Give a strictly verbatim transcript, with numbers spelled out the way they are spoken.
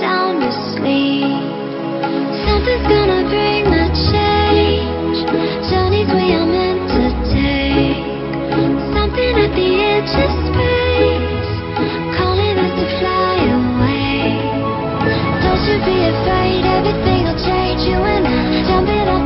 sound asleep. Something's gonna bring the change, journeys we are meant to take. Something at the edge of space, calling us to fly away. Don't you be afraid, everything will change, you and I, jump it up.